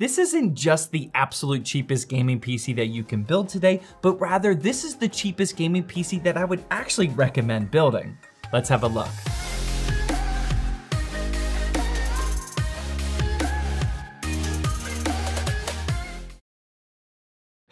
This isn't just the absolute cheapest gaming PC that you can build today, but rather this is the cheapest gaming PC that I would actually recommend building. Let's have a look.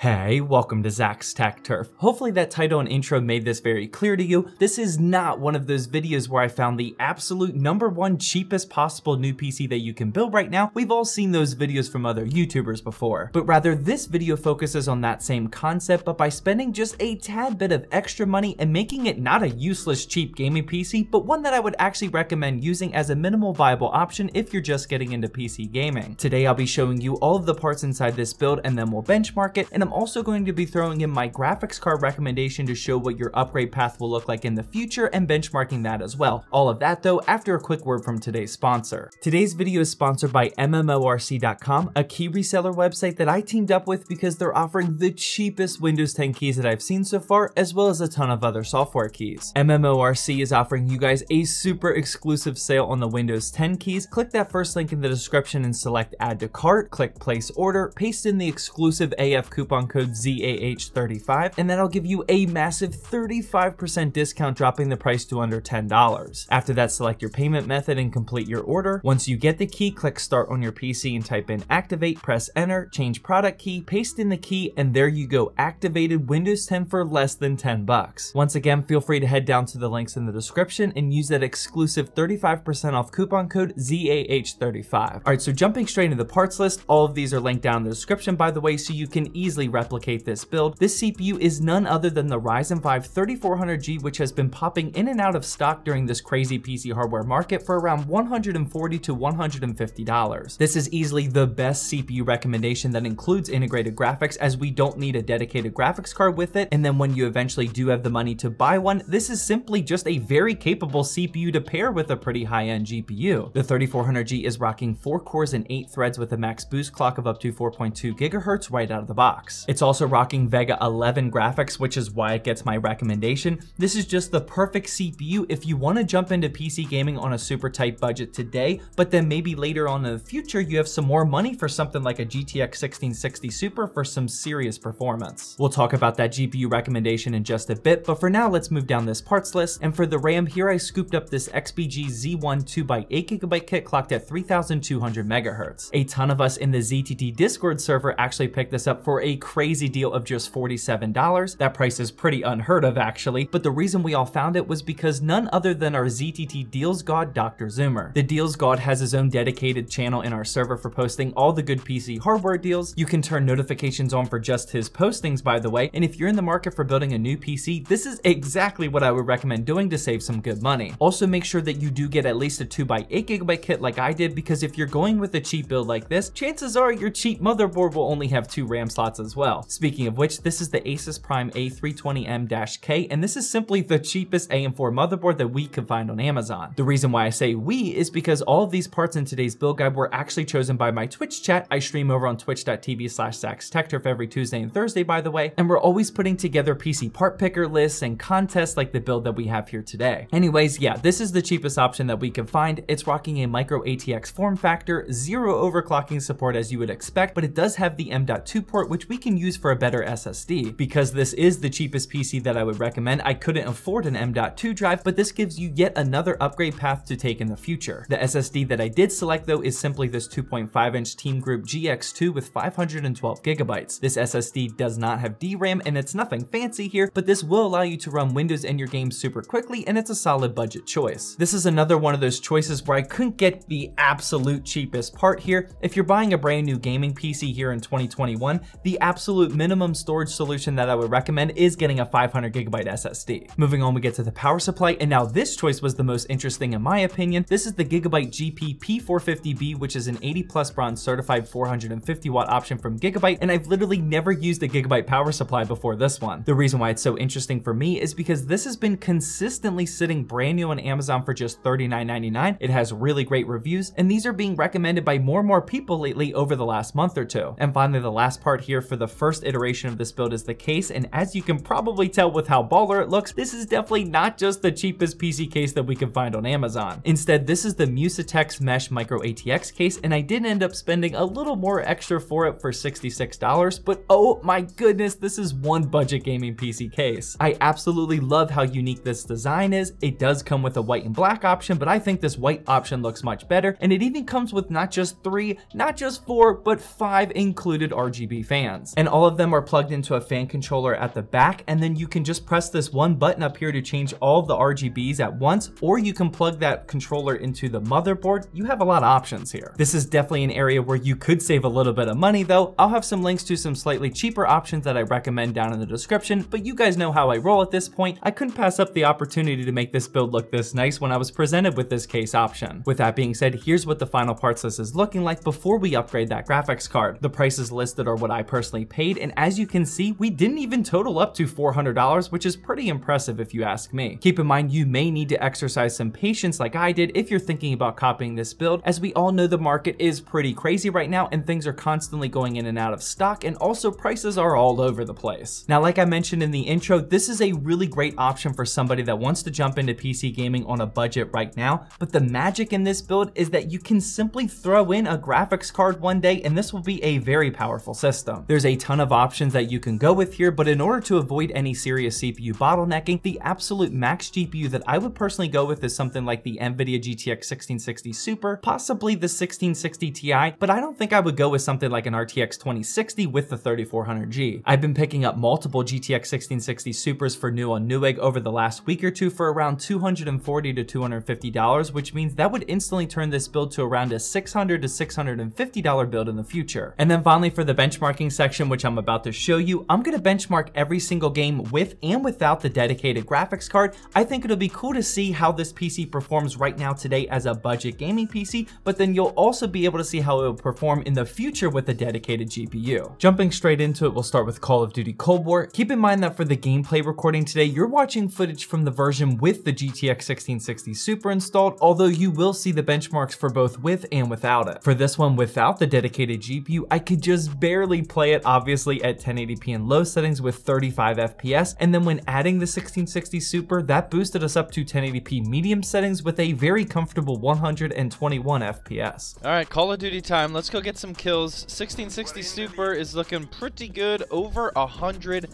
Hey, welcome to Zach's Tech Turf. Hopefully that title and intro made this very clear to you. This is not one of those videos where I found the absolute #1 cheapest possible new PC that you can build right now. We've all seen those videos from other YouTubers before, but rather this video focuses on that same concept, but by spending just a tad bit of extra money and making it not a useless cheap gaming PC, but one that I would actually recommend using as a minimal viable option if you're just getting into PC gaming. Today, I'll be showing you all of the parts inside this build and then we'll benchmark it. And I'm also going to be throwing in my graphics card recommendation to show what your upgrade path will look like in the future and benchmarking that as well. All of that though, after a quick word from today's sponsor. Today's video is sponsored by MMORC.com, a key reseller website that I teamed up with because they're offering the cheapest Windows 10 keys that I've seen so far, as well as a ton of other software keys. MMORC is offering you guys a super exclusive sale on the Windows 10 keys. Click that first link in the description and select add to cart, click place order, paste in the exclusive AF coupon code ZAH35, and that'll give you a massive 35% discount, dropping the price to under $10. After that, select your payment method and complete your order. Once you get the key, click start on your PC and type in activate, press enter, change product key, paste in the key, and there you go, activated Windows 10 for less than $10. Once again, feel free to head down to the links in the description and use that exclusive 35% off coupon code ZAH35. All right, so jumping straight into the parts list, all of these are linked down in the description, by the way, so you can easily replicate this build. This CPU is none other than the Ryzen 5 3400G, which has been popping in and out of stock during this crazy PC hardware market for around $140 to $150. This is easily the best CPU recommendation that includes integrated graphics, as we don't need a dedicated graphics card with it. And then when you eventually do have the money to buy one, this is simply just a very capable CPU to pair with a pretty high-end GPU. The 3400G is rocking 4 cores and 8 threads with a max boost clock of up to 4.2 gigahertz right out of the box. It's also rocking Vega 11 graphics, which is why it gets my recommendation. This is just the perfect CPU if you want to jump into PC gaming on a super tight budget today, but then maybe later on in the future, you have some more money for something like a GTX 1660 Super for some serious performance. We'll talk about that GPU recommendation in just a bit, but for now, let's move down this parts list. And for the RAM here, I scooped up this XPG Z1 2x8GB kit clocked at 3,200 MHz. A ton of us in the ZTT Discord server actually picked this up for a crazy deal of just $47. That price is pretty unheard of actually, but the reason we all found it was because none other than our ZTT Deals God, Dr. Zoomer. The Deals God has his own dedicated channel in our server for posting all the good PC hardware deals. You can turn notifications on for just his postings, by the way, and if you're in the market for building a new PC, this is exactly what I would recommend doing to save some good money. Also make sure that you do get at least a 2x8GB kit like I did, because if you're going with a cheap build like this, chances are your cheap motherboard will only have 2 RAM slots as well. Speaking of which, this is the Asus Prime A320M-K, and this is simply the cheapest AM4 motherboard that we could find on Amazon. The reason why I say we is because all of these parts in today's build guide were actually chosen by my Twitch chat. I stream over on twitch.tv/ZacksTechTurf every Tuesday and Thursday, by the way, and we're always putting together PC part picker lists and contests like the build that we have here today. Anyways, yeah, this is the cheapest option that we could find. It's rocking a micro ATX form factor, 0 overclocking support as you would expect, but it does have the M.2 port, which we can use for a better SSD. Because this is the cheapest PC that I would recommend, I couldn't afford an M.2 drive, but this gives you yet another upgrade path to take in the future. The SSD that I did select though is simply this 2.5-inch Team Group GX2 with 512 GB. This SSD does not have DRAM and it's nothing fancy here, but this will allow you to run Windows and your games super quickly, and it's a solid budget choice. This is another one of those choices where I couldn't get the absolute cheapest part here. If you're buying a brand new gaming PC here in 2021, the absolute minimum storage solution that I would recommend is getting a 500 GB SSD. Moving on, we get to the power supply, and now this choice was the most interesting in my opinion. This is the Gigabyte GP P450 B, which is an 80+ bronze certified 450-watt option from Gigabyte, and I've literally never used a Gigabyte power supply before this one. The reason why it's so interesting for me is because this has been consistently sitting brand new on Amazon for just $39.99. It has really great reviews, and these are being recommended by more and more people lately over the last month or two. And finally, the last part here for the the first iteration of this build is the case, and as you can probably tell with how baller it looks, this is definitely not just the cheapest PC case that we can find on Amazon. Instead, this is the Musitex Mesh Micro ATX case, and I did end up spending a little more extra for it for $66, but oh my goodness, this is one budget gaming PC case. I absolutely love how unique this design is. It does come with a white and black option, but I think this white option looks much better, and it even comes with not just 3, not just 4, but 5 included RGB fans. And all of them are plugged into a fan controller at the back, and then you can just press this one button up here to change all of the RGBs at once, or you can plug that controller into the motherboard. You have a lot of options here. This is definitely an area where you could save a little bit of money though. I'll have some links to some slightly cheaper options that I recommend down in the description, but you guys know how I roll at this point. I couldn't pass up the opportunity to make this build look this nice when I was presented with this case option. With that being said, here's what the final parts list is looking like before we upgrade that graphics card. The prices listed are what I personally paid, and as you can see, we didn't even total up to $400, which is pretty impressive if you ask me. Keep in mind, you may need to exercise some patience like I did if you're thinking about copying this build, as we all know the market is pretty crazy right now and things are constantly going in and out of stock, and also prices are all over the place. Now, like I mentioned in the intro, this is a really great option for somebody that wants to jump into PC gaming on a budget right now, but the magic in this build is that you can simply throw in a graphics card one day and this will be a very powerful system. There's a ton of options that you can go with here, but in order to avoid any serious CPU bottlenecking, the absolute max GPU that I would personally go with is something like the NVIDIA GTX 1660 Super, possibly the 1660 Ti, but I don't think I would go with something like an RTX 2060 with the 3400G. I've been picking up multiple GTX 1660 Supers for new on Newegg over the last week or two for around $240 to $250, which means that would instantly turn this build to around a $600 to $650 build in the future. And then finally, for the benchmarking section, which I'm about to show you, I'm going to benchmark every single game with and without the dedicated graphics card. I think it'll be cool to see how this PC performs right now today as a budget gaming PC, but then you'll also be able to see how it will perform in the future with a dedicated GPU. Jumping straight into it, we'll start with Call of Duty Cold War. Keep in mind that for the gameplay recording today, you're watching footage from the version with the GTX 1660 Super installed, although you will see the benchmarks for both with and without it. For this one without the dedicated GPU, I could just barely play it, obviously at 1080p and low settings with 35 FPS, and then when adding the 1660 Super, that boosted us up to 1080p medium settings with a very comfortable 121 FPS. All right, Call of Duty time. Let's go get some kills. 1660 Super is looking pretty good, over 100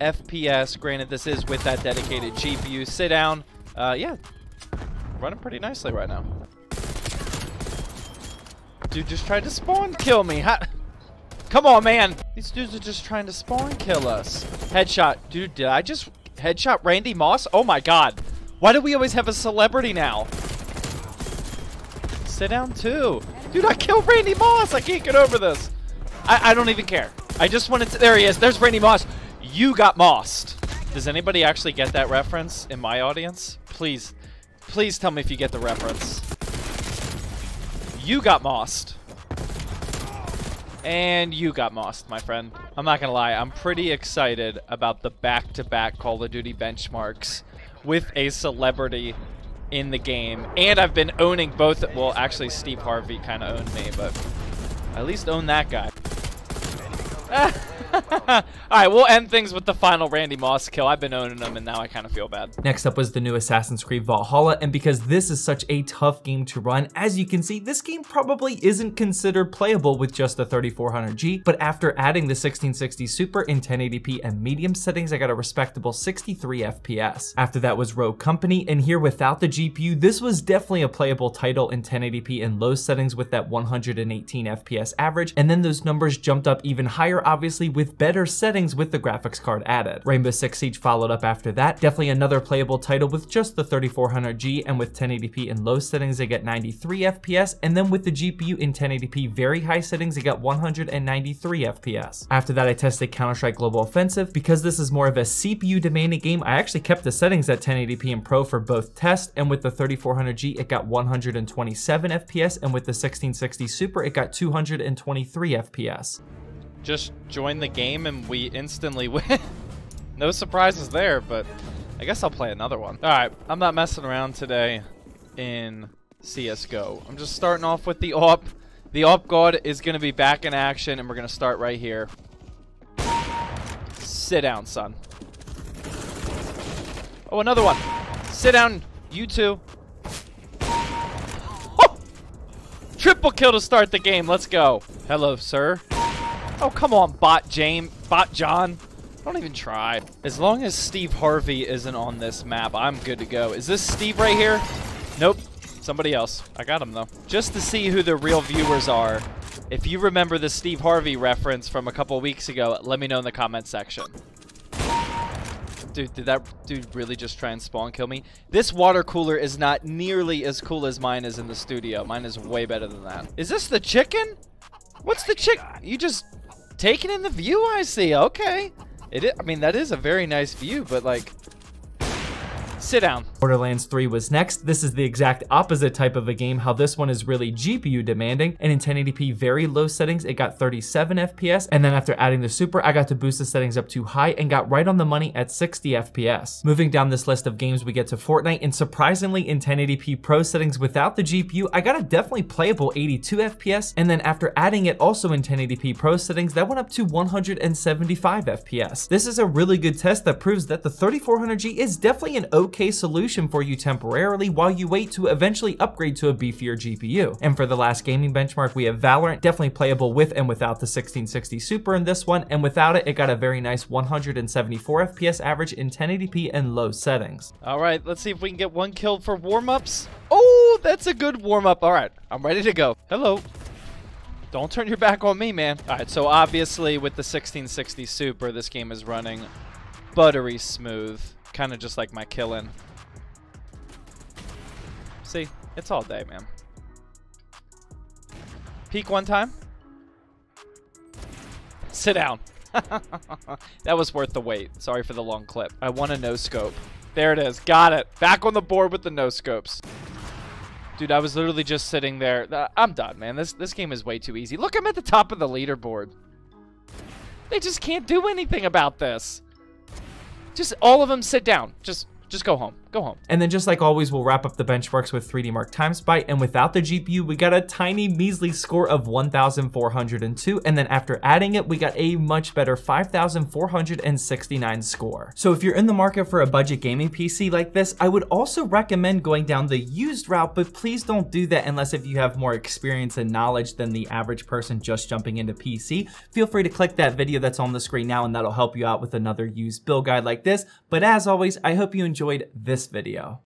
FPS. Granted, this is with that dedicated GPU. Sit down. Yeah, running pretty nicely right now. Dude just tried to spawn kill me. Come on, man. These dudes are just trying to spawn kill us. Headshot. Dude, did I just headshot Randy Moss? Oh my god. Why do we always have a celebrity now? Sit down too. Dude, I killed Randy Moss. I can't get over this. I don't even care. I just wanted to... There he is. There's Randy Moss. You got mossed. Does anybody actually get that reference in my audience? Please. Please tell me if you get the reference. You got mossed. And you got mossed, my friend. I'm not gonna lie, I'm pretty excited about the back-to-back Call of Duty benchmarks with a celebrity in the game. And I've been owning both, well, actually Steve Harvey kinda owned me, but I at least own that guy. All right, we'll end things with the final Randy Moss kill. I've been owning them and now I kind of feel bad. Next up was the new Assassin's Creed Valhalla, and because this is such a tough game to run, as you can see, this game probably isn't considered playable with just the 3400G, but after adding the 1660 Super in 1080p and medium settings, I got a respectable 63 FPS. After that was Rogue Company, and here without the GPU, this was definitely a playable title in 1080p and low settings with that 118 FPS average, and then those numbers jumped up even higher, obviously, with better settings with the graphics card added. Rainbow Six Siege followed up after that. Definitely another playable title with just the 3400G, and with 1080p in low settings, they get 93 FPS, and then with the GPU in 1080p very high settings, they got 193 FPS. After that, I tested Counter-Strike Global Offensive. Because this is more of a CPU demanding game, I actually kept the settings at 1080p and Pro for both tests, and with the 3400G, it got 127 FPS, and with the 1660 Super, it got 223 FPS. Just join the game and we instantly win. No surprises there, but I guess I'll play another one. All right, I'm not messing around today in CSGO. I'm just starting off with the AWP. The AWP god is gonna be back in action and we're gonna start right here. Sit down, son. Oh, another one. Sit down, you two. Oh! Triple kill to start the game. Let's go. Hello, sir. Oh, come on, Bot James. Bot John. Don't even try. As long as Steve Harvey isn't on this map, I'm good to go. Is this Steve right here? Nope. Somebody else. I got him, though. Just to see who the real viewers are, if you remember the Steve Harvey reference from a couple weeks ago, let me know in the comment section. Dude, did that dude really just try and spawn kill me? This water cooler is not nearly as cool as mine is in the studio. Mine is way better than that. Is this the chicken? What's the chick? You just taking in the view, I see. Okay. It is, I mean, that is a very nice view, but like... Sit down. Borderlands 3 was next. This is the exact opposite type of a game, how this one is really GPU demanding, and in 1080p very low settings it got 37 FPS, and then after adding the super I got to boost the settings up to high and got right on the money at 60 FPS. Moving down this list of games we get to Fortnite, and surprisingly in 1080p pro settings without the GPU I got a definitely playable 82 FPS, and then after adding it also in 1080p pro settings that went up to 175 FPS. This is a really good test that proves that the 3400G is definitely an okay solution for you temporarily while you wait to eventually upgrade to a beefier GPU. And for the last gaming benchmark, we have Valorant, definitely playable with and without the 1660 Super in this one, and without it, it got a very nice 174 FPS average in 1080p and low settings. All right, let's see if we can get one kill for warm-ups. Oh, that's a good warm-up. All right, I'm ready to go. Hello. Don't turn your back on me, man. All right, so obviously with the 1660 Super, this game is running buttery smooth. Kind of just like my killing. See, it's all day, man. Peek one time. Sit down. That was worth the wait. Sorry for the long clip. I want a no scope. There it is. Got it. Back on the board with the no scopes. Dude, I was literally just sitting there. I'm done, man. This game is way too easy. Look, I'm at the top of the leaderboard. They just can't do anything about this. Just all of them sit down. Just go home. Go home. And then just like always, we'll wrap up the benchmarks with 3DMark Time Spy, and without the GPU, we got a tiny measly score of 1,402, and then after adding it, we got a much better 5,469 score. So if you're in the market for a budget gaming PC like this, I would also recommend going down the used route, but please don't do that unless if you have more experience and knowledge than the average person just jumping into PC. Feel free to click that video that's on the screen now, and that'll help you out with another used build guide like this. But as always, I hope you enjoyed this video.